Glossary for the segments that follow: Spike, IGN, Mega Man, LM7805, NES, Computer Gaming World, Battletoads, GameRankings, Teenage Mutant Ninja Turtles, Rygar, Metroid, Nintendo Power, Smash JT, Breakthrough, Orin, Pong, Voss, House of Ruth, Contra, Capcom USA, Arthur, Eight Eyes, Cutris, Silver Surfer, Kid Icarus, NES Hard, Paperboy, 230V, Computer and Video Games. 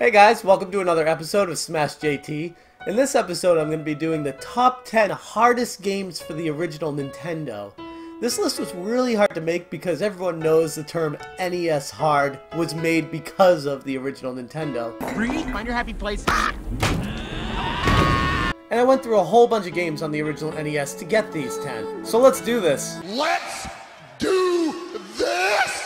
Hey guys, welcome to another episode of Smash JT. In this episode I'm going to be doing the top 10 hardest games for the original Nintendo. This list was really hard to make because everyone knows the term NES Hard was made because of the original Nintendo. Find your happy place. And I went through a whole bunch of games on the original NES to get these 10. So let's do this. Let's do this!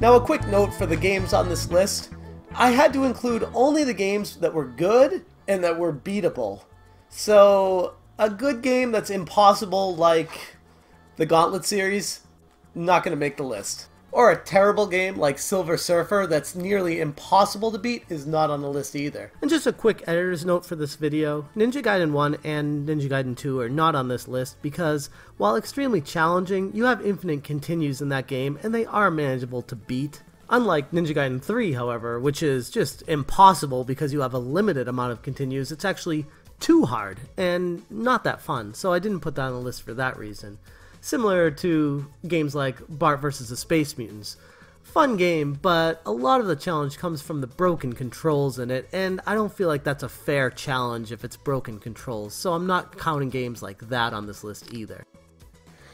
Now a quick note for the games on this list, I had to include only the games that were good and that were beatable. So a good game that's impossible like the Gauntlet series, not going to make the list. Or a terrible game like Silver Surfer that's nearly impossible to beat is not on the list either. And just a quick editor's note for this video, Ninja Gaiden 1 and Ninja Gaiden 2 are not on this list because, while extremely challenging, you have infinite continues in that game and they are manageable to beat. Unlike Ninja Gaiden 3, however, which is just impossible because you have a limited amount of continues, it's actually too hard and not that fun, so I didn't put that on the list for that reason. Similar to games like Bart vs. the Space Mutants. Fun game, but a lot of the challenge comes from the broken controls in it, and I don't feel like that's a fair challenge if it's broken controls, so I'm not counting games like that on this list either.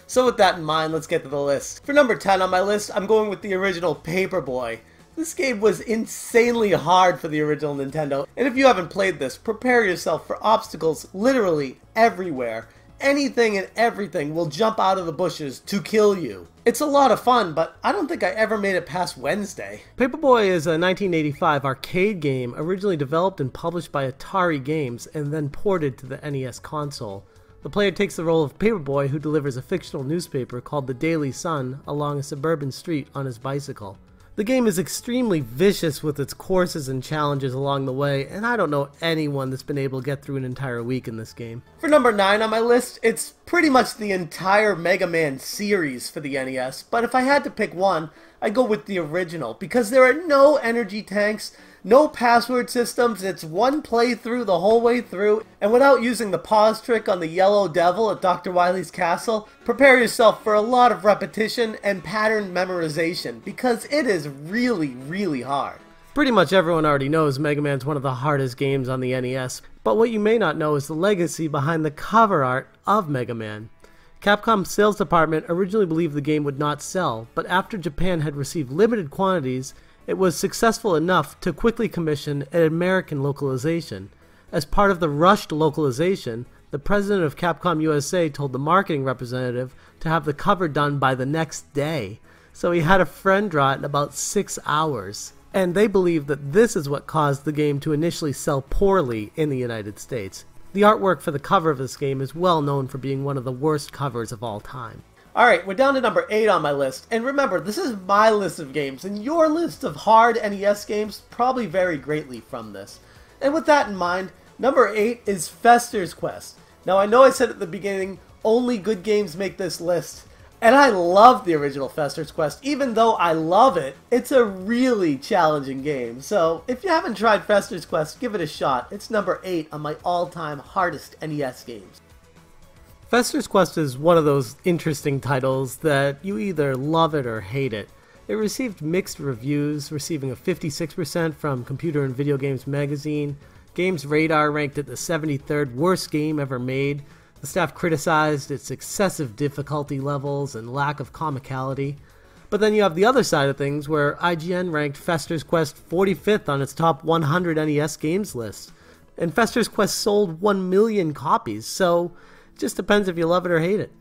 So with that in mind, let's get to the list. For number 10 on my list, I'm going with the original Paperboy. This game was insanely hard for the original Nintendo, and if you haven't played this, prepare yourself for obstacles literally everywhere. Anything and everything will jump out of the bushes to kill you. It's a lot of fun, but I don't think I ever made it past Wednesday. Paperboy is a 1985 arcade game originally developed and published by Atari Games and then ported to the NES console. The player takes the role of Paperboy, who delivers a fictional newspaper called The Daily Sun along a suburban street on his bicycle. The game is extremely vicious with its courses and challenges along the way, and I don't know anyone that's been able to get through an entire week in this game. For number 9 on my list, it's pretty much the entire Mega Man series for the NES, but if I had to pick one, I'd go with the original, because there are no energy tanks, no password systems, it's one playthrough the whole way through, and without using the pause trick on the Yellow Devil at Dr. Wily's castle, prepare yourself for a lot of repetition and pattern memorization, because it is really, really hard. Pretty much everyone already knows Mega Man's one of the hardest games on the NES, but what you may not know is the legacy behind the cover art of Mega Man. Capcom's sales department originally believed the game would not sell, but after Japan had received limited quantities, it was successful enough to quickly commission an American localization. As part of the rushed localization, the president of Capcom USA told the marketing representative to have the cover done by the next day, so he had a friend draw it in about 6 hours. And they believe that this is what caused the game to initially sell poorly in the United States. The artwork for the cover of this game is well known for being one of the worst covers of all time. Alright, we're down to number 8 on my list, and remember, this is my list of games, and your list of hard NES games probably vary greatly from this. And with that in mind, number 8 is Fester's Quest. Now I know I said at the beginning, only good games make this list, and I love the original Fester's Quest. Even though I love it, it's a really challenging game. So if you haven't tried Fester's Quest, give it a shot. It's number 8 on my all-time hardest NES games. Fester's Quest is one of those interesting titles that you either love it or hate it. It received mixed reviews, receiving a 56% from Computer and Video Games magazine. Games Radar ranked it the 73rd worst game ever made. The staff criticized its excessive difficulty levels and lack of comicality. But then you have the other side of things where IGN ranked Fester's Quest 45th on its top 100 NES games list. And Fester's Quest sold 1 million copies, so it just depends if you love it or hate it.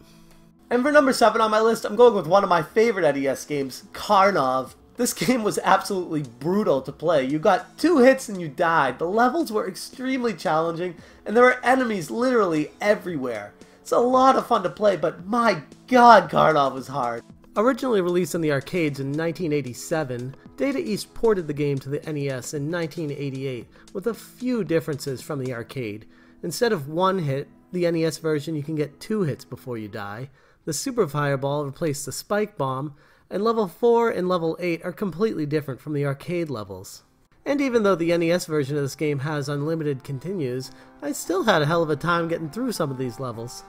And for number 7 on my list, I'm going with one of my favorite NES games, Karnov. This game was absolutely brutal to play. You got 2 hits and you died. The levels were extremely challenging, and there were enemies literally everywhere. It's a lot of fun to play, but my god, Karnov was hard. Originally released in the arcades in 1987, Data East ported the game to the NES in 1988, with a few differences from the arcade. Instead of 1 hit, the NES version, you can get 2 hits before you die. The Super Fireball replaced the Spike Bomb, and level 4 and level 8 are completely different from the arcade levels. And even though the NES version of this game has unlimited continues, I still had a hell of a time getting through some of these levels.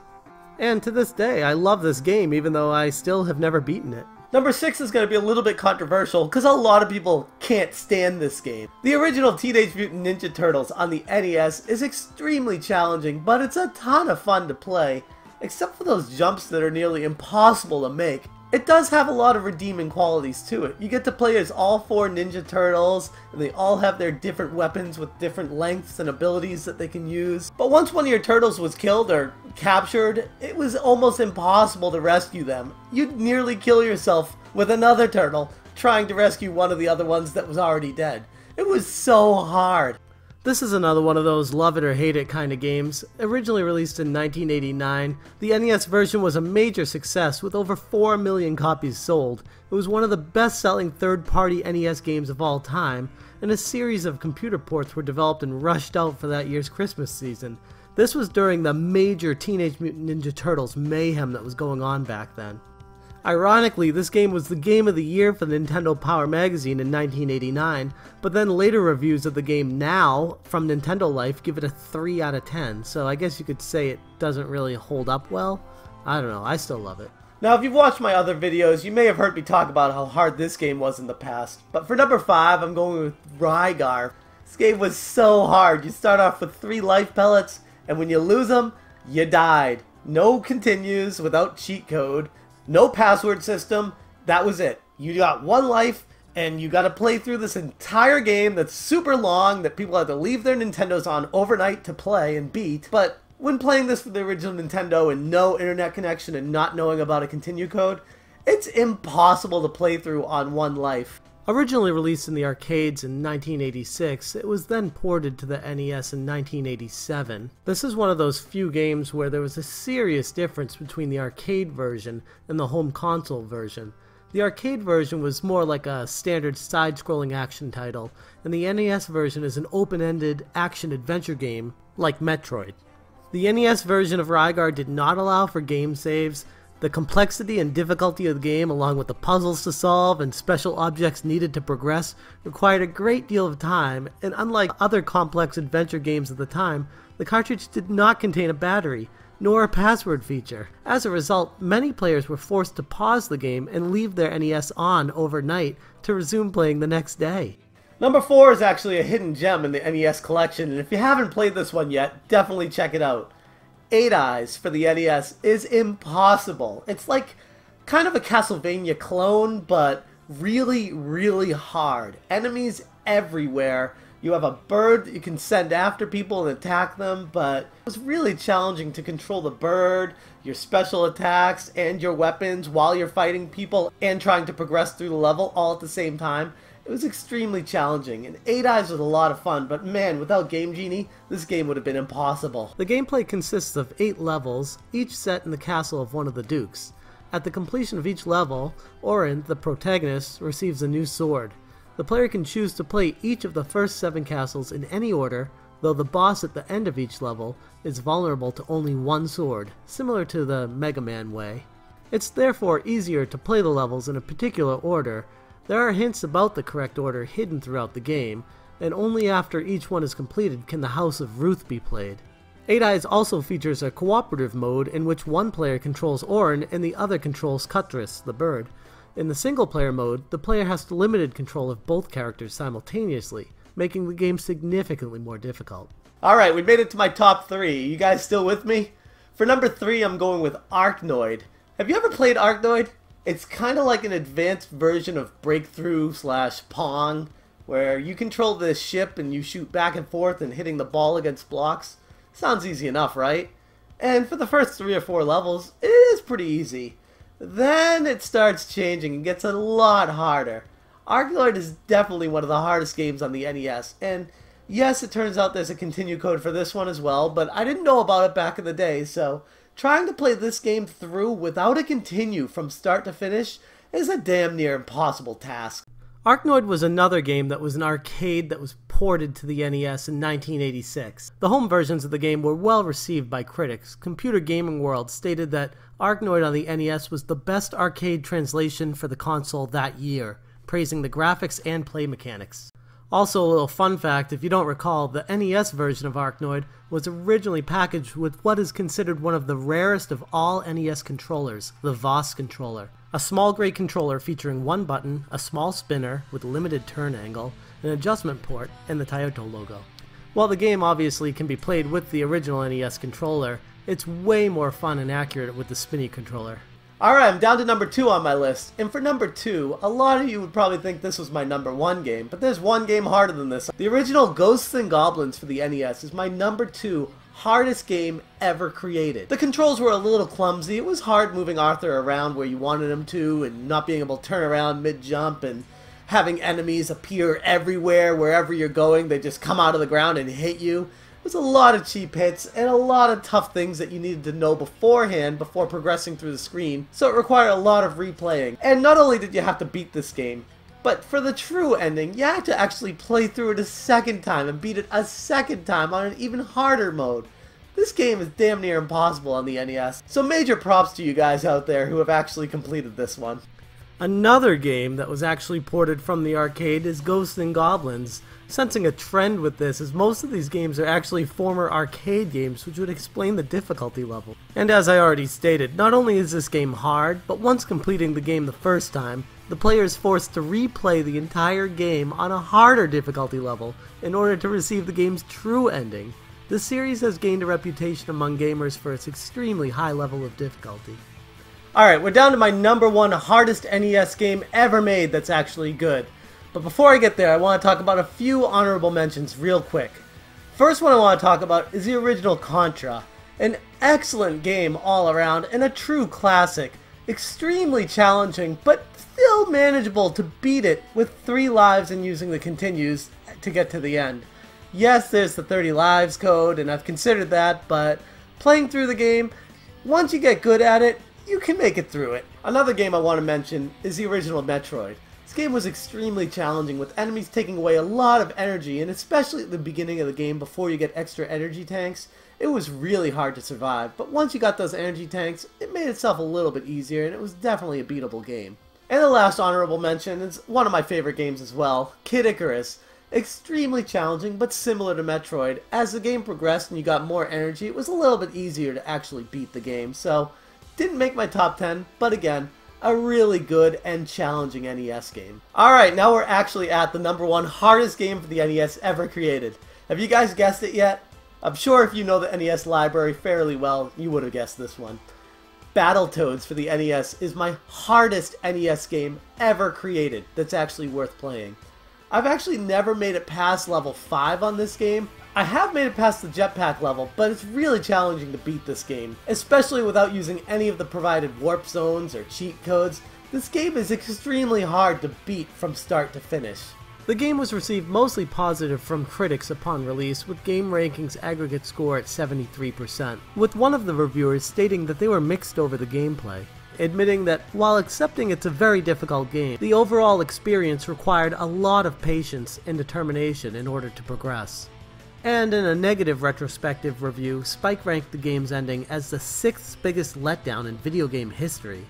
And to this day, I love this game even though I still have never beaten it. Number 6 is going to be a little bit controversial because a lot of people can't stand this game. The original Teenage Mutant Ninja Turtles on the NES is extremely challenging, but it's a ton of fun to play. Except for those jumps that are nearly impossible to make, it does have a lot of redeeming qualities to it. You get to play as all 4 Ninja Turtles, and they all have their different weapons with different lengths and abilities that they can use. But once one of your turtles was killed or captured, it was almost impossible to rescue them. You'd nearly kill yourself with another turtle trying to rescue one of the other ones that was already dead. It was so hard. This is another one of those love it or hate it kind of games. Originally released in 1989, the NES version was a major success with over 4 million copies sold. It was one of the best-selling third-party NES games of all time, and a series of computer ports were developed and rushed out for that year's Christmas season. This was during the major Teenage Mutant Ninja Turtles mayhem that was going on back then. Ironically, this game was the Game of the Year for the Nintendo Power magazine in 1989, but then later reviews of the game now from Nintendo Life give it a 3 out of 10, so I guess you could say it doesn't really hold up well. I don't know, I still love it. Now, if you've watched my other videos, you may have heard me talk about how hard this game was in the past, but for number 5, I'm going with Rygar. This game was so hard. You start off with 3 life pellets, and when you lose them, you died. No continues without cheat code. No password system, that was it. You got 1 life, and you got to play through this entire game that's super long, that people had to leave their Nintendos on overnight to play and beat. But when playing this for the original Nintendo and no internet connection and not knowing about a continue code, it's impossible to play through on 1 life. Originally released in the arcades in 1986, it was then ported to the NES in 1987. This is one of those few games where there was a serious difference between the arcade version and the home console version. The arcade version was more like a standard side-scrolling action title, and the NES version is an open-ended action-adventure game like Metroid. The NES version of Rygar did not allow for game saves. The complexity and difficulty of the game, along with the puzzles to solve and special objects needed to progress, required a great deal of time, and unlike other complex adventure games of the time, the cartridge did not contain a battery, nor a password feature. As a result, many players were forced to pause the game and leave their NES on overnight to resume playing the next day. Number 4 is actually a hidden gem in the NES collection, and if you haven't played this one yet, definitely check it out. 8 Eyes for the NES is impossible. It's like kind of a Castlevania clone, but really, really hard. Enemies everywhere. You have a bird that you can send after people and attack them, but it was really challenging to control the bird, your special attacks, and your weapons while you're fighting people and trying to progress through the level all at the same time. It was extremely challenging, and 8 Eyes was a lot of fun, but man, without Game Genie, this game would have been impossible. The gameplay consists of 8 levels, each set in the castle of one of the dukes. At the completion of each level, Orin, the protagonist, receives a new sword. The player can choose to play each of the first 7 castles in any order, though the boss at the end of each level is vulnerable to only 1 sword, similar to the Mega Man way. It's therefore easier to play the levels in a particular order. There are hints about the correct order hidden throughout the game, and only after each one is completed can the House of Ruth be played. 8 Eyes also features a cooperative mode in which one player controls Orin and the other controls Cutris, the bird. In the single-player mode, the player has limited control of both characters simultaneously, making the game significantly more difficult. Alright, we made it to my top 3. You guys still with me? For number 3, I'm going with Arkanoid. Have you ever played Arkanoid? It's kind of like an advanced version of Breakthrough / Pong, where you control this ship and you shoot back and forth and hitting the ball against blocks. Sounds easy enough, right? And for the first 3 or 4 levels, it is pretty easy. Then it starts changing and gets a lot harder. Arkanoid is definitely one of the hardest games on the NES, and yes, it turns out there's a continue code for this one as well, but I didn't know about it back in the day, so trying to play this game through without a continue from start to finish is a damn near impossible task. Arkanoid was another game that was an arcade that was ported to the NES in 1986. The home versions of the game were well received by critics. Computer Gaming World stated that Arkanoid on the NES was the best arcade translation for the console that year, praising the graphics and play mechanics. Also, a little fun fact, if you don't recall, the NES version of Arkanoid was originally packaged with what is considered one of the rarest of all NES controllers, the Voss controller. A small gray controller featuring one button, a small spinner with limited turn angle, an adjustment port, and the Toyota logo. While the game obviously can be played with the original NES controller, it's way more fun and accurate with the spinny controller. Alright, I'm down to number 2 on my list, and for number 2, a lot of you would probably think this was my number 1 game, but there's one game harder than this. The original Ghosts and Goblins for the NES is my number 2 hardest game ever created. The controls were a little clumsy, it was hard moving Arthur around where you wanted him to, and not being able to turn around mid-jump, and having enemies appear everywhere, wherever you're going, they just come out of the ground and hit you. There's a lot of cheap hits and a lot of tough things that you needed to know beforehand before progressing through the screen, so it required a lot of replaying. And not only did you have to beat this game, but for the true ending, you had to actually play through it a second time and beat it a second time on an even harder mode. This game is damn near impossible on the NES, so major props to you guys out there who have actually completed this one. Another game that was actually ported from the arcade is Ghosts and Goblins. Sensing a trend with this is most of these games are actually former arcade games, which would explain the difficulty level. And as I already stated, not only is this game hard, but once completing the game the first time, the player is forced to replay the entire game on a harder difficulty level in order to receive the game's true ending. The series has gained a reputation among gamers for its extremely high level of difficulty. Alright, we're down to my number 1 hardest NES game ever made that's actually good. But before I get there, I want to talk about a few honorable mentions real quick. First one I want to talk about is the original Contra. An excellent game all around and a true classic. Extremely challenging, but still manageable to beat it with 3 lives and using the continues to get to the end. Yes, there's the 30 lives code, and I've considered that, but playing through the game, once you get good at it, you can make it through it. Another game I want to mention is the original Metroid. This game was extremely challenging, with enemies taking away a lot of energy, and especially at the beginning of the game before you get extra energy tanks, it was really hard to survive, but once you got those energy tanks, it made itself a little bit easier, and it was definitely a beatable game. And the last honorable mention is one of my favorite games as well, Kid Icarus. Extremely challenging, but similar to Metroid. As the game progressed and you got more energy, it was a little bit easier to actually beat the game, so didn't make my top 10, but again, a really good and challenging NES game. Alright, now we're actually at the number 1 hardest game for the NES ever created. Have you guys guessed it yet? I'm sure if you know the NES library fairly well, you would have guessed this one. Battletoads for the NES is my hardest NES game ever created that's actually worth playing. I've actually never made it past level 5 on this game. I have made it past the jetpack level, but it's really challenging to beat this game, especially without using any of the provided warp zones or cheat codes. This game is extremely hard to beat from start to finish. The game was received mostly positive from critics upon release, with GameRanking's aggregate score at 73%, with one of the reviewers stating that they were mixed over the gameplay, admitting that while accepting it's a very difficult game, the overall experience required a lot of patience and determination in order to progress. And in a negative retrospective review, Spike ranked the game's ending as the 6th biggest letdown in video game history.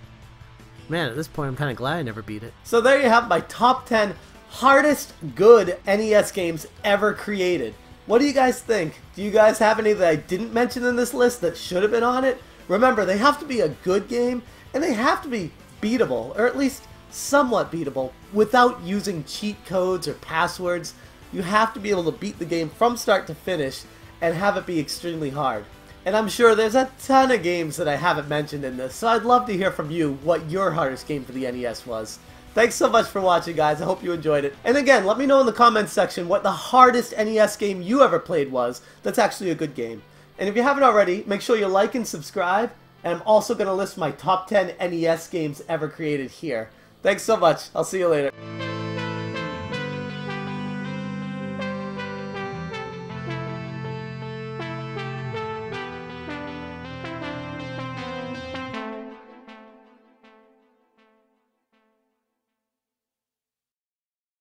Man, at this point I'm kinda glad I never beat it. So there you have my top 10 hardest good NES games ever created. What do you guys think? Do you guys have any that I didn't mention in this list that should have been on it? Remember, they have to be a good game, and they have to be beatable, or at least somewhat beatable, without using cheat codes or passwords. You have to be able to beat the game from start to finish and have it be extremely hard. And I'm sure there's a ton of games that I haven't mentioned in this, so I'd love to hear from you what your hardest game for the NES was. Thanks so much for watching, guys. I hope you enjoyed it. And again, let me know in the comments section what the hardest NES game you ever played was that's actually a good game. And if you haven't already, make sure you like and subscribe, and I'm also going to list my top 10 NES games ever created here. Thanks so much. I'll see you later.